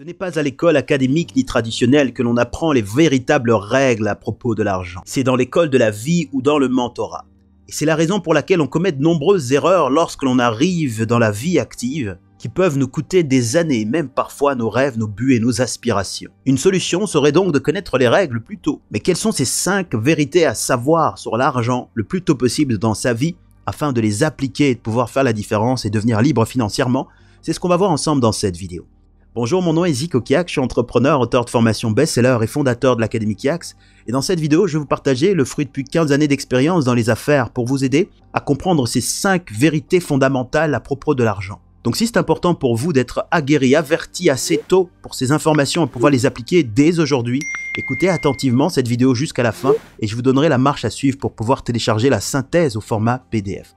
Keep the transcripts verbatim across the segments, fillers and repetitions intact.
Ce n'est pas à l'école académique ni traditionnelle que l'on apprend les véritables règles à propos de l'argent. C'est dans l'école de la vie ou dans le mentorat. Et c'est la raison pour laquelle on commet de nombreuses erreurs lorsque l'on arrive dans la vie active, qui peuvent nous coûter des années, même parfois nos rêves, nos buts et nos aspirations. Une solution serait donc de connaître les règles plus tôt. Mais quelles sont ces cinq vérités à savoir sur l'argent le plus tôt possible dans sa vie, afin de les appliquer et de pouvoir faire la différence et devenir libre financièrement? C'est ce qu'on va voir ensemble dans cette vidéo. Bonjour, mon nom est Zico Kiaxx, je suis entrepreneur, auteur de formation best-seller et fondateur de l'Académie Kiax. Et dans cette vidéo, je vais vous partager le fruit de plus de quinze années d'expérience dans les affaires pour vous aider à comprendre ces cinq vérités fondamentales à propos de l'argent. Donc si c'est important pour vous d'être aguerri, averti assez tôt pour ces informations et pouvoir les appliquer dès aujourd'hui, écoutez attentivement cette vidéo jusqu'à la fin et je vous donnerai la marche à suivre pour pouvoir télécharger la synthèse au format P D F.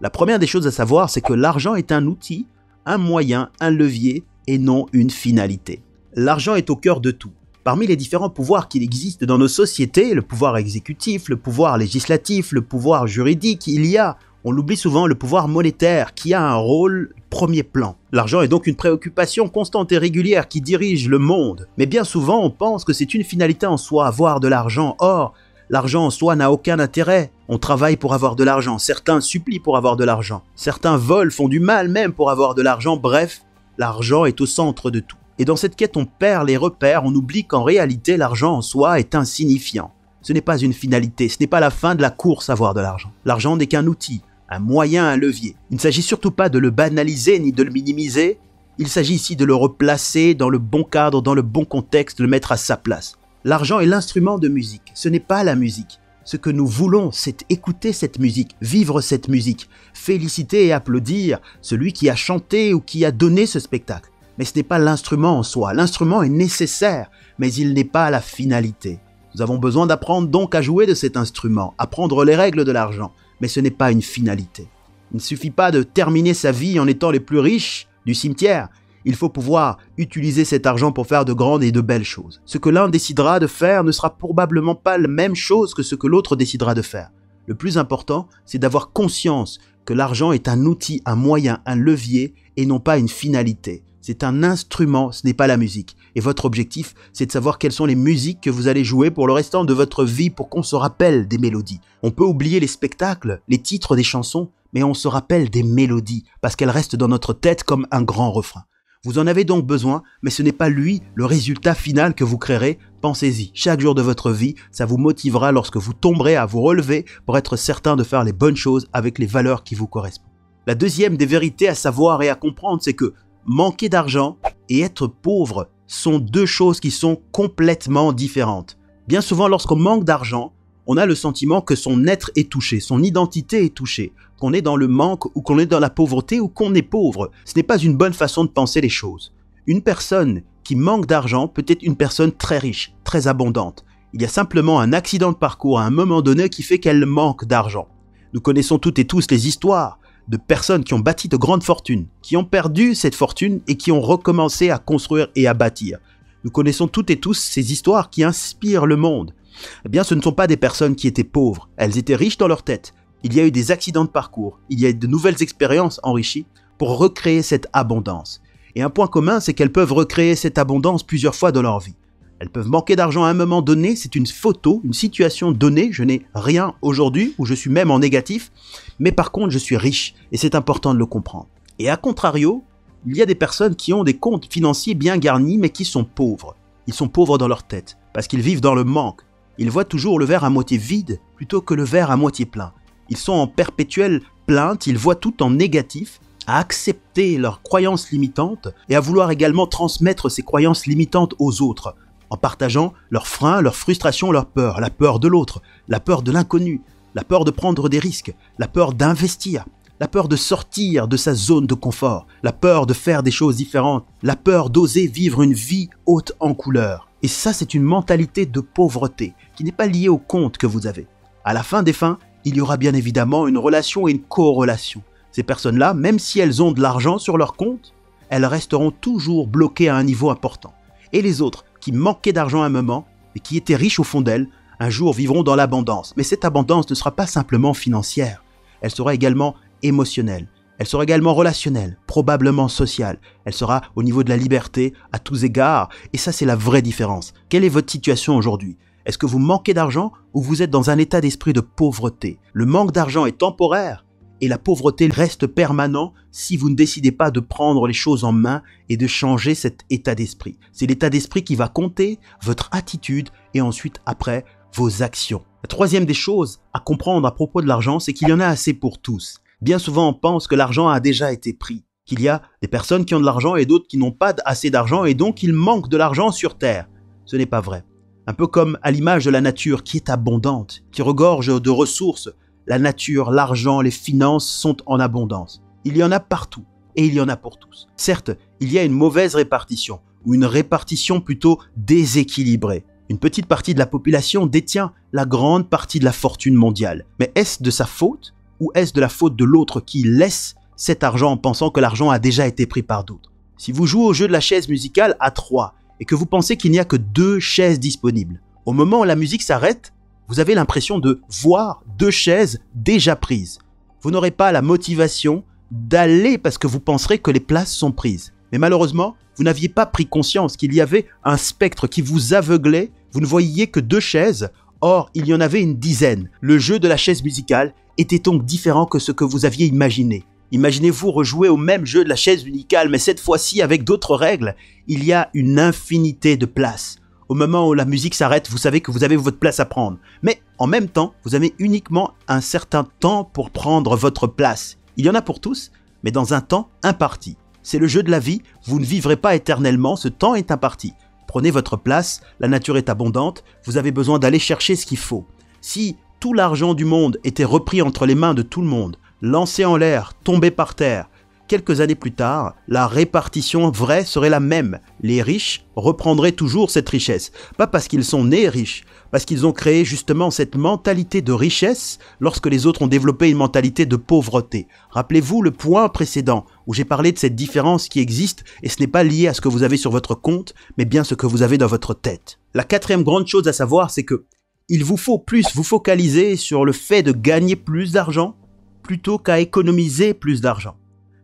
La première des choses à savoir, c'est que l'argent est un outil, un moyen, un levier et non une finalité. L'argent est au cœur de tout. Parmi les différents pouvoirs qu'il existe dans nos sociétés, le pouvoir exécutif, le pouvoir législatif, le pouvoir juridique, il y a, on l'oublie souvent, le pouvoir monétaire qui a un rôle premier plan. L'argent est donc une préoccupation constante et régulière qui dirige le monde. Mais bien souvent, on pense que c'est une finalité en soi, avoir de l'argent. Or, l'argent en soi n'a aucun intérêt. On travaille pour avoir de l'argent. Certains supplient pour avoir de l'argent. Certains volent, font du mal même pour avoir de l'argent. Bref, l'argent est au centre de tout. Et dans cette quête, on perd les repères. On oublie qu'en réalité, l'argent en soi est insignifiant. Ce n'est pas une finalité. Ce n'est pas la fin de la course à avoir de l'argent. L'argent n'est qu'un outil, un moyen, un levier. Il ne s'agit surtout pas de le banaliser ni de le minimiser. Il s'agit ici de le replacer dans le bon cadre, dans le bon contexte, de le mettre à sa place. L'argent est l'instrument de musique, ce n'est pas la musique. Ce que nous voulons, c'est écouter cette musique, vivre cette musique, féliciter et applaudir celui qui a chanté ou qui a donné ce spectacle. Mais ce n'est pas l'instrument en soi. L'instrument est nécessaire, mais il n'est pas la finalité. Nous avons besoin d'apprendre donc à jouer de cet instrument, apprendre les règles de l'argent. Mais ce n'est pas une finalité. Il ne suffit pas de terminer sa vie en étant les plus riches du cimetière. Il faut pouvoir utiliser cet argent pour faire de grandes et de belles choses. Ce que l'un décidera de faire ne sera probablement pas la même chose que ce que l'autre décidera de faire. Le plus important, c'est d'avoir conscience que l'argent est un outil, un moyen, un levier et non pas une finalité. C'est un instrument, ce n'est pas la musique. Et votre objectif, c'est de savoir quelles sont les musiques que vous allez jouer pour le restant de votre vie, pour qu'on se rappelle des mélodies. On peut oublier les spectacles, les titres des chansons, mais on se rappelle des mélodies, parce qu'elles restent dans notre tête comme un grand refrain. Vous en avez donc besoin, mais ce n'est pas lui le résultat final que vous créerez. Pensez-y, chaque jour de votre vie, ça vous motivera lorsque vous tomberez à vous relever pour être certain de faire les bonnes choses avec les valeurs qui vous correspondent. La deuxième des vérités à savoir et à comprendre, c'est que manquer d'argent et être pauvre sont deux choses qui sont complètement différentes. Bien souvent, lorsqu'on manque d'argent, on a le sentiment que son être est touché, son identité est touchée, qu'on est dans le manque ou qu'on est dans la pauvreté ou qu'on est pauvre. Ce n'est pas une bonne façon de penser les choses. Une personne qui manque d'argent peut être une personne très riche, très abondante. Il y a simplement un accident de parcours à un moment donné qui fait qu'elle manque d'argent. Nous connaissons toutes et tous les histoires de personnes qui ont bâti de grandes fortunes, qui ont perdu cette fortune et qui ont recommencé à construire et à bâtir. Nous connaissons toutes et tous ces histoires qui inspirent le monde. Eh bien, ce ne sont pas des personnes qui étaient pauvres, elles étaient riches dans leur tête. Il y a eu des accidents de parcours, il y a eu de nouvelles expériences enrichies pour recréer cette abondance. Et un point commun, c'est qu'elles peuvent recréer cette abondance plusieurs fois dans leur vie. Elles peuvent manquer d'argent à un moment donné, c'est une photo, une situation donnée, je n'ai rien aujourd'hui ou je suis même en négatif, mais par contre je suis riche et c'est important de le comprendre. Et à contrario, il y a des personnes qui ont des comptes financiers bien garnis mais qui sont pauvres. Ils sont pauvres dans leur tête parce qu'ils vivent dans le manque. Ils voient toujours le verre à moitié vide plutôt que le verre à moitié plein. Ils sont en perpétuelle plainte, ils voient tout en négatif, à accepter leurs croyances limitantes et à vouloir également transmettre ces croyances limitantes aux autres, en partageant leurs freins, leurs frustrations, leurs peurs, la peur de l'autre, la peur de l'inconnu, la peur de prendre des risques, la peur d'investir, la peur de sortir de sa zone de confort, la peur de faire des choses différentes, la peur d'oser vivre une vie haute en couleur. Et ça, c'est une mentalité de pauvreté qui n'est pas liée au compte que vous avez. À la fin des fins, il y aura bien évidemment une relation et une corrélation. Ces personnes-là, même si elles ont de l'argent sur leur compte, elles resteront toujours bloquées à un niveau important. Et les autres, qui manquaient d'argent à un moment, mais qui étaient riches au fond d'elles, un jour vivront dans l'abondance. Mais cette abondance ne sera pas simplement financière, elle sera également émotionnelle. Elle sera également relationnelle, probablement sociale. Elle sera au niveau de la liberté, à tous égards. Et ça, c'est la vraie différence. Quelle est votre situation aujourd'hui ? Est-ce que vous manquez d'argent ou vous êtes dans un état d'esprit de pauvreté ? Le manque d'argent est temporaire et la pauvreté reste permanente si vous ne décidez pas de prendre les choses en main et de changer cet état d'esprit. C'est l'état d'esprit qui va compter, votre attitude et ensuite, après, vos actions. La troisième des choses à comprendre à propos de l'argent, c'est qu'il y en a assez pour tous. Bien souvent, on pense que l'argent a déjà été pris, qu'il y a des personnes qui ont de l'argent et d'autres qui n'ont pas assez d'argent et donc il manque de l'argent sur Terre. Ce n'est pas vrai. Un peu comme à l'image de la nature qui est abondante, qui regorge de ressources. La nature, l'argent, les finances sont en abondance. Il y en a partout et il y en a pour tous. Certes, il y a une mauvaise répartition ou une répartition plutôt déséquilibrée. Une petite partie de la population détient la grande partie de la fortune mondiale. Mais est-ce de sa faute ou est-ce de la faute de l'autre qui laisse cet argent en pensant que l'argent a déjà été pris par d'autres? Si vous jouez au jeu de la chaise musicale à trois et que vous pensez qu'il n'y a que deux chaises disponibles, au moment où la musique s'arrête, vous avez l'impression de voir deux chaises déjà prises. Vous n'aurez pas la motivation d'aller parce que vous penserez que les places sont prises. Mais malheureusement, vous n'aviez pas pris conscience qu'il y avait un spectre qui vous aveuglait, vous ne voyiez que deux chaises, or il y en avait une dizaine. Le jeu de la chaise musicale était donc différent que ce que vous aviez imaginé. Imaginez-vous rejouer au même jeu de la chaise musicale, mais cette fois-ci avec d'autres règles. Il y a une infinité de places. Au moment où la musique s'arrête, vous savez que vous avez votre place à prendre. Mais en même temps, vous avez uniquement un certain temps pour prendre votre place. Il y en a pour tous, mais dans un temps imparti. C'est le jeu de la vie, vous ne vivrez pas éternellement, ce temps est imparti. Prenez votre place, la nature est abondante, vous avez besoin d'aller chercher ce qu'il faut. Si tout l'argent du monde était repris entre les mains de tout le monde, lancé en l'air, tombé par terre, quelques années plus tard, la répartition vraie serait la même. Les riches reprendraient toujours cette richesse. Pas parce qu'ils sont nés riches, parce qu'ils ont créé justement cette mentalité de richesse lorsque les autres ont développé une mentalité de pauvreté. Rappelez-vous le point précédent où j'ai parlé de cette différence qui existe et ce n'est pas lié à ce que vous avez sur votre compte, mais bien ce que vous avez dans votre tête. La quatrième grande chose à savoir, c'est que il vous faut plus vous focaliser sur le fait de gagner plus d'argent plutôt qu'à économiser plus d'argent.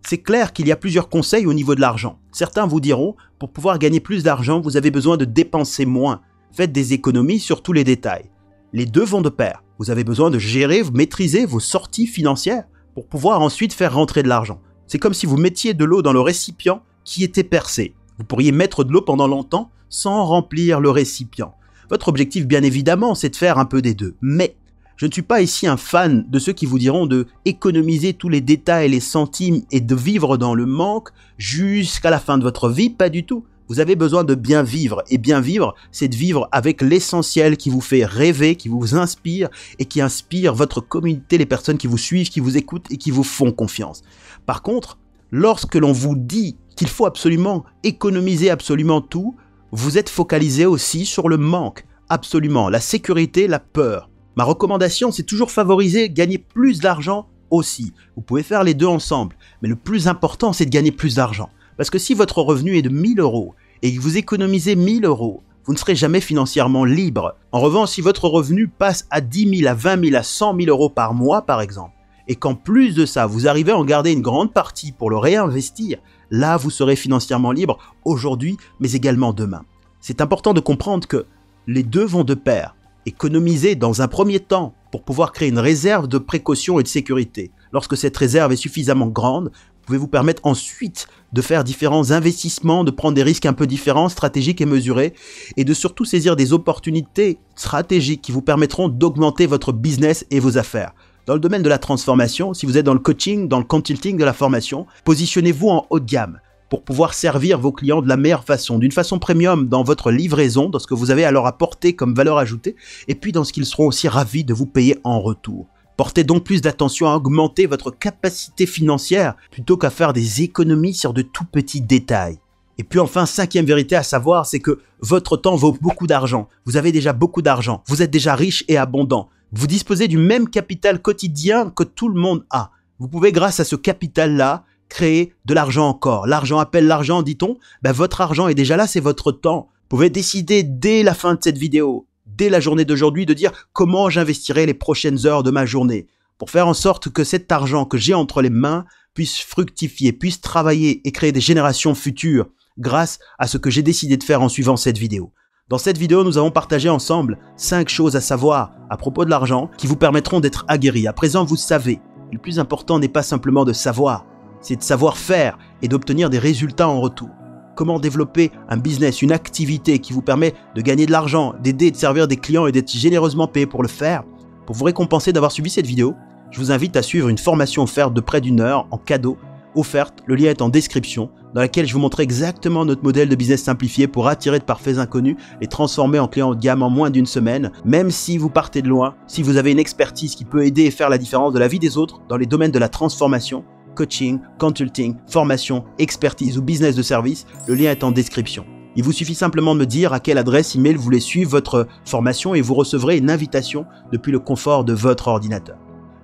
C'est clair qu'il y a plusieurs conseils au niveau de l'argent. Certains vous diront, pour pouvoir gagner plus d'argent, vous avez besoin de dépenser moins. Faites des économies sur tous les détails. Les deux vont de pair. Vous avez besoin de gérer, maîtriser vos sorties financières pour pouvoir ensuite faire rentrer de l'argent. C'est comme si vous mettiez de l'eau dans le récipient qui était percé. Vous pourriez mettre de l'eau pendant longtemps sans remplir le récipient. Votre objectif, bien évidemment, c'est de faire un peu des deux. Mais je ne suis pas ici un fan de ceux qui vous diront de économiser tous les détails, les centimes et de vivre dans le manque jusqu'à la fin de votre vie. Pas du tout. Vous avez besoin de bien vivre. Et bien vivre, c'est de vivre avec l'essentiel qui vous fait rêver, qui vous inspire et qui inspire votre communauté, les personnes qui vous suivent, qui vous écoutent et qui vous font confiance. Par contre, lorsque l'on vous dit qu'il faut absolument économiser absolument tout, vous êtes focalisé aussi sur le manque. Absolument. La sécurité, la peur. Ma recommandation, c'est toujours favoriser gagner plus d'argent aussi. Vous pouvez faire les deux ensemble, mais le plus important, c'est de gagner plus d'argent. Parce que si votre revenu est de mille euros et que vous économisez mille euros, vous ne serez jamais financièrement libre. En revanche, si votre revenu passe à dix mille, à vingt mille, à cent mille euros par mois, par exemple, et qu'en plus de ça, vous arrivez à en garder une grande partie pour le réinvestir, là, vous serez financièrement libre aujourd'hui, mais également demain. C'est important de comprendre que les deux vont de pair. Économiser dans un premier temps pour pouvoir créer une réserve de précaution et de sécurité. Lorsque cette réserve est suffisamment grande, vous pouvez vous permettre ensuite de faire différents investissements, de prendre des risques un peu différents, stratégiques et mesurés, et de surtout saisir des opportunités stratégiques qui vous permettront d'augmenter votre business et vos affaires. Dans le domaine de la transformation, si vous êtes dans le coaching, dans le consulting, de la formation, positionnez-vous en haut de gamme pour pouvoir servir vos clients de la meilleure façon, d'une façon premium dans votre livraison, dans ce que vous avez à leur apporter comme valeur ajoutée, et puis dans ce qu'ils seront aussi ravis de vous payer en retour. Portez donc plus d'attention à augmenter votre capacité financière plutôt qu'à faire des économies sur de tout petits détails. Et puis enfin, cinquième vérité à savoir, c'est que votre temps vaut beaucoup d'argent. Vous avez déjà beaucoup d'argent, vous êtes déjà riche et abondant. Vous disposez du même capital quotidien que tout le monde a. Vous pouvez, grâce à ce capital-là, créer de l'argent encore. L'argent appelle l'argent, dit-on. Ben, votre argent est déjà là, c'est votre temps. Vous pouvez décider dès la fin de cette vidéo, dès la journée d'aujourd'hui, de dire comment j'investirai les prochaines heures de ma journée pour faire en sorte que cet argent que j'ai entre les mains puisse fructifier, puisse travailler et créer des générations futures grâce à ce que j'ai décidé de faire en suivant cette vidéo. Dans cette vidéo, nous avons partagé ensemble cinq choses à savoir à propos de l'argent qui vous permettront d'être aguerris. À présent, vous savez, le plus important n'est pas simplement de savoir, c'est de savoir faire et d'obtenir des résultats en retour. Comment développer un business, une activité qui vous permet de gagner de l'argent, d'aider et de servir des clients et d'être généreusement payé pour le faire? Pour vous récompenser d'avoir suivi cette vidéo, je vous invite à suivre une formation offerte de près d'une heure en cadeau, offerte, le lien est en description, dans laquelle je vous montrerai exactement notre modèle de business simplifié pour attirer de parfaits inconnus et transformer en clients haut de gamme en moins d'une semaine, même si vous partez de loin, si vous avez une expertise qui peut aider et faire la différence de la vie des autres dans les domaines de la transformation, coaching, consulting, formation, expertise ou business de service, le lien est en description. Il vous suffit simplement de me dire à quelle adresse email vous voulez suivre votre formation et vous recevrez une invitation depuis le confort de votre ordinateur.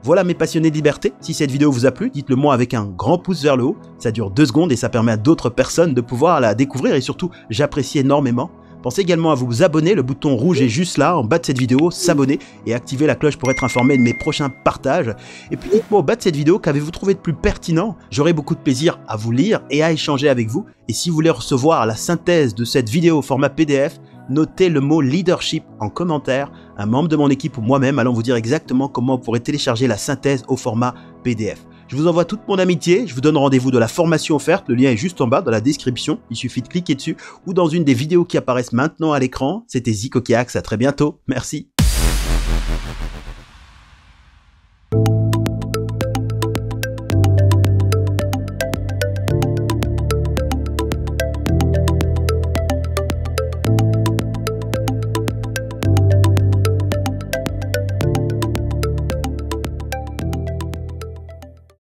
Voilà mes passionnés de liberté, si cette vidéo vous a plu, dites-le moi avec un grand pouce vers le haut, ça dure deux secondes et ça permet à d'autres personnes de pouvoir la découvrir et surtout j'apprécie énormément. Pensez également à vous abonner, le bouton rouge est juste là en bas de cette vidéo, s'abonner et activer la cloche pour être informé de mes prochains partages. Et puis dites-moi au bas de cette vidéo qu'avez-vous trouvé de plus pertinent, j'aurai beaucoup de plaisir à vous lire et à échanger avec vous. Et si vous voulez recevoir la synthèse de cette vidéo au format P D F, notez le mot leadership en commentaire, un membre de mon équipe ou moi-même allons vous dire exactement comment vous pourrez télécharger la synthèse au format P D F. Je vous envoie toute mon amitié, je vous donne rendez-vous dans la formation offerte, le lien est juste en bas dans la description, il suffit de cliquer dessus ou dans une des vidéos qui apparaissent maintenant à l'écran. C'était Zico Kiaxx, à très bientôt, merci.